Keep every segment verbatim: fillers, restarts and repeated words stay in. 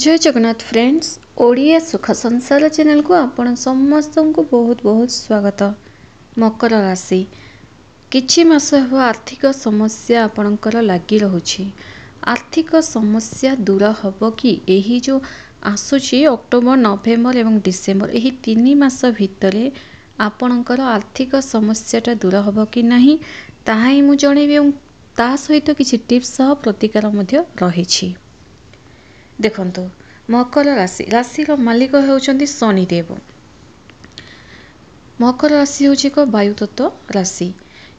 जय जगन्नाथ फ्रेंड्स, ओडिया सुख संसार चैनल को आपण समस्त को बहुत बहुत स्वागत। मकर राशि किछि मास हो आर्थिक समस्या आपणकर लगी रहुछि। आर्थिक समस्या दूर हबो कि एही जो आसुछि अक्टोबर, नवेम्बर एवं डिसेम्बर एही तीन मास भितरे आपणकर आर्थिक समस्याटा दूर हबो कि नाही ताहा ही मु जणेबी एवं ता सहित किछि टिप्स सह प्रतिकार मध्ये रहिछि। देखंतु मकर राशि राशि रो मालिक होउचंती शनिदेव। मकर राशि होउची को वायु तत्व राशि।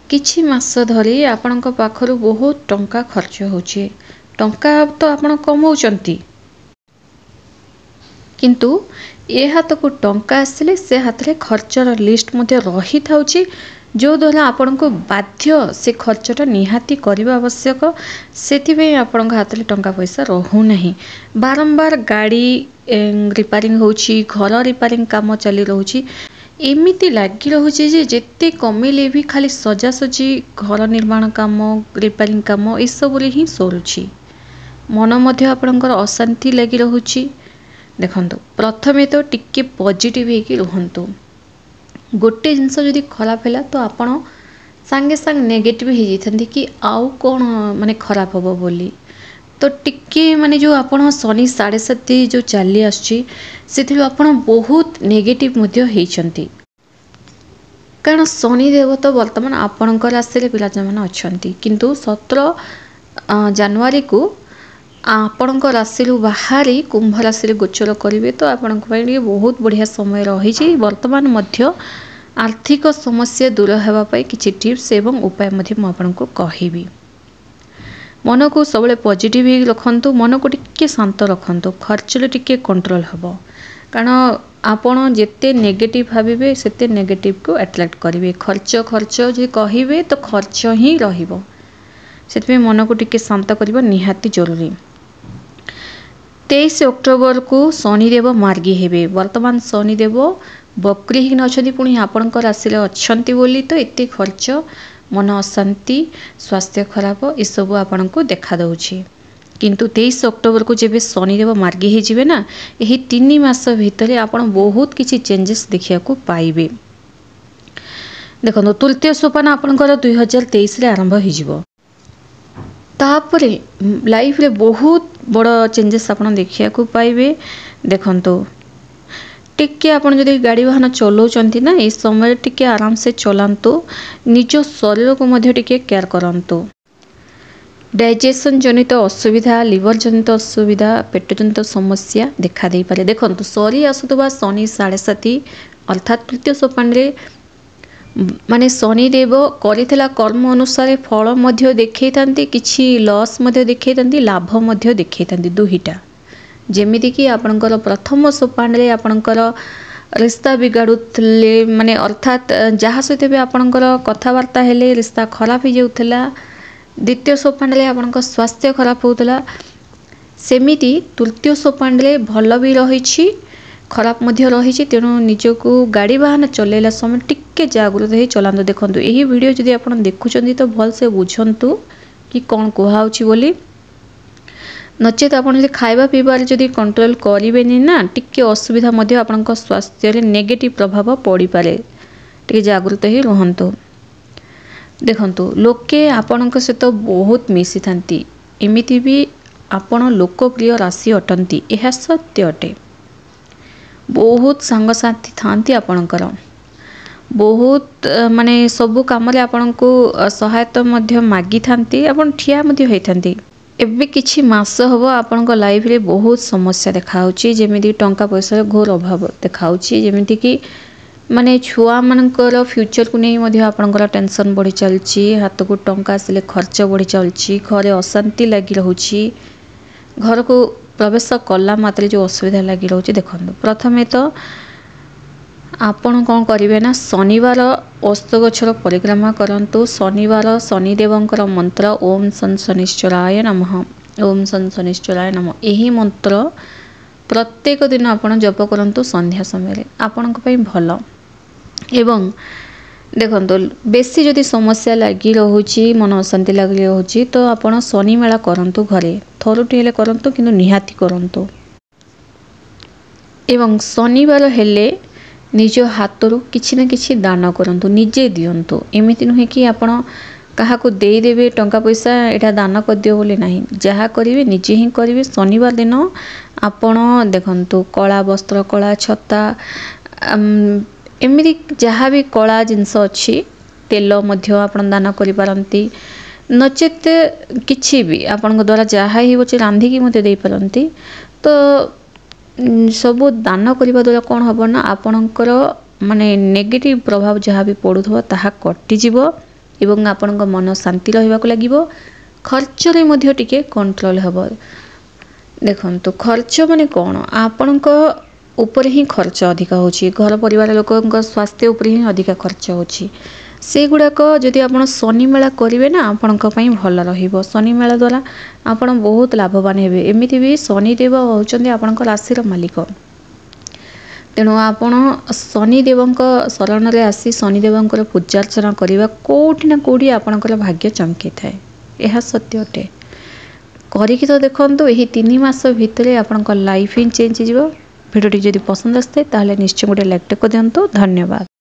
किछि मास धरि आपनक पाखरु बहुत टंका खर्च होउची। टंका तो आपण कमउचंती, किंतु ए हाथ को टंका आसिले से हाथ रे खर्चर लिस्ट मध्ये रही थाउची, जो द्वारा आपनको बाध्य से खर्चटा निहाती करबा आवश्यक। सेथिबे आपनका हातले टंका पैसा रहू नहीं। बारंबार गाड़ी रिपेयरिंग होउची, घर रिपेयरिंग काम चली रहूची। एमिति लागी रहूची जे जेते कमेले भी खाली सजा सजी, घर निर्माण काम, रिपेयरिंग काम ए सब रे ही सरुची। मन मध्ये आपनकर अशांति लागी रहूची। देखंतु प्रथमे तो टिके पॉजिटिव हे कि रहंतु। गोटे जिनस जदि खराब है तो आपण सांगे सांग नेगेटिव हो जाती कि आउ कौन माने खराब होबो बोली। तो टिके माने जो आपण शनि साढ़े सात जो चली आसछि सेथिलु आपण बहुत नेगेटिव मध्ये हेचंती। कारण शनि देव तो वर्तमान आपणकर राशि विराजमान अछंती, किंतु सत्रह जनवरी को आपण राशि बाहरी कुंभ राशि गोचर करेंगे। तो आपण बहुत बढ़िया समय रही। वर्तमान मध्य आर्थिक समस्या दूर होगापी किसी टिप्स एवं उपाय मुझे कहबी। मन को सब पॉजिटिव रखु, मन को टिके शांत रखु, खर्चले टिके कंट्रोल हे। कारण आपण जिते नेगेटिव भावे से नेगेटिव को अट्रैक्ट करेंगे। खर्च खर्च जो कहे तो खर्च ही रही। मन को टिके शांत करवा निहाती जरूरी। तेईस अक्टोबर को शनिदेव मार्गी हेबे। वर्तमान शनिदेव बक्रीहीन अच्छी पुणी आपण राशि अच्छी बोली तो ये खर्च, मन अशांति, स्वास्थ्य खराब यू आपण को देखा दूसरी। किंतु तेईस अक्टोबर को जब शनिदेव मार्गी होजबे ना, यही तीन मास भितर आपण बहुत किसी चेंजेस देखा पाइबे। देखो तृतीय सोपान आपणकर दुई हजार तेईस आरंभ हो। तापरे लाइफ रे बहुत बड़ चेंजेस आपन देखिया को पाइबे। देखंतु टिके आपन जदि गाड़ी वाहन चलाउचंती ना, ए समय टिके आराम से चलांतु। निज शरीर को मध्ये टिके केयर करंतु। डाइजेशन जनित असुविधा, लिवर जनित असुविधा, पेट जनित समस्या देखा दे पारे। देखंतु सरी आसुतबा शनि साढ़े सात अर्थात तृतीय सोपान रे माने शनिदेव करिथिला कर्म अनुसार फल मध्य देखै थांती, किछि लॉस मध्य देखै थांती, लाभ मध्य देखै थांती दुहीटा। जेमिति कि आपनकर प्रथम सोपान रे आपनकर रिश्ता बिगाडुथले, माने अर्थात जहा सहित भी आपनकर कथावार्ता हेले रिश्ता खराब हो जाउथला। द्वितीय सोपान रे आपनकर स्वास्थ्य खराब होउथला। सेमिति तृतीय सोपान रे भल भी रहिछि, खराब मध्य रही। तेणु निजको गाड़ी वाहन चलैला समय टिके जागृत हो चलांतु। देखंतु एही वीडियो जदि आपण देखुचंती तो भल से बुझंतु कि कोन कोहाउची बोली। नचेत आपण जे खाइबा पीबार जदि कंट्रोल करिबेनी ना, टिके असुविधा मध्य आपनक स्वास्थ्य रे नेगेटिव प्रभाव पड़ी पारे। टिके जागृत ही रहंतु। देखंतु लोके आपनक सहित बहुत मिसी थांती, एमिति भी आपण लोकप्रिय राशि अटंती, एहा सत्य अटे। बहुत सांगसाथी थांती आपणकर, बहुत माने सबु काम रे आपनको सहायता मध्य मागी थांती, आपण ठिया मध्य होई थांती। एबे किछि मास होबो आपनको लाइफ रे बहुत समस्या देखाउची। जेमिति टंका पैसा घोर अभाव देखाउची। जेमिति कि माने छुआ मानकर फ्यूचर को नै मध्य आपनकर टेंशन बढ़ी चलची। हाथ को टंका आसिले खर्च बढ़ी चलची। घरे अशांति लागी रहूची। घर को प्रवेश कला मात्र जो असुविधा लगी रही। देखो प्रथमे तो आपण कौन करेंगे ना, शनिवार अस्तगछर परिक्रमा करंतु। शनिवार शनिदेवंकर मंत्र ओम शन शनिश्चराय नमः, ओम शन शनिश्चराय नमः, यही मंत्र प्रत्येक दिन आपण जप करंतु संध्या समय आपण भल। एवं देखो बेसी जदि समस्या लगी रही, मन अशांति लगी रही तो आपण शनि मेला करंतु। घरे थरुटी हेले करंतु, किंतु निहाती करंतु। एवं शनिवार हेले निज हाथरू किछि ना किछि दान करंतु निजे दियंतु। एमिति नहे कि आपण काहाकू देई देबे टंका पैसा एटा दान कर दियो बोले नाही, जहा करिवे निजे ही करिवे। शनिवार दिन आपण देखंतु कला वस्त्र, कला छता, एमिति जहा भी कला जिंस अछि तेल मध्य आपण दान करि पारंती। नचेत किछि भी आपण द्वारा जहा ही होछि रांधी की मते देई पारंती। तो सबू दान करने द्वारा कौन हम ना आपणकर माने नेगेटिव प्रभाव जहाँ भी पड़ू ताहा कटिजीव एवं आपण मन शांति रहा लगे। खर्चरे मध्य टिके कंट्रोल हम। देखो तो खर्च माने कौन आपण ऊपर ही खर्च अधिक होची, घर परिवार लोक स्वास्थ्य उपर ही अधिक खर्च होची। से गुड़ाक जदि आप शनि मेला करेंगे ना आपण भल रहिबो। शनि मेला द्वारा आपण बहुत लाभवान हेबे। एमिति भी शनिदेव होचंदी आपण राशिर मालिक, तेणु आपण शनिदेव शरण में आसी शनिदेव पूजार्चना करने कोठी ना कोठी आपण भाग्य चमकी थाए। यह सत्य अटे। करिकि तो देखंतु एही तीन मास भितरे आपण लाइफ ही चेंज हो। भिडियोटी जदि पसंद आसते ताहले निश्चय गोटे लाइक टेक दियंतु। धन्यवाद।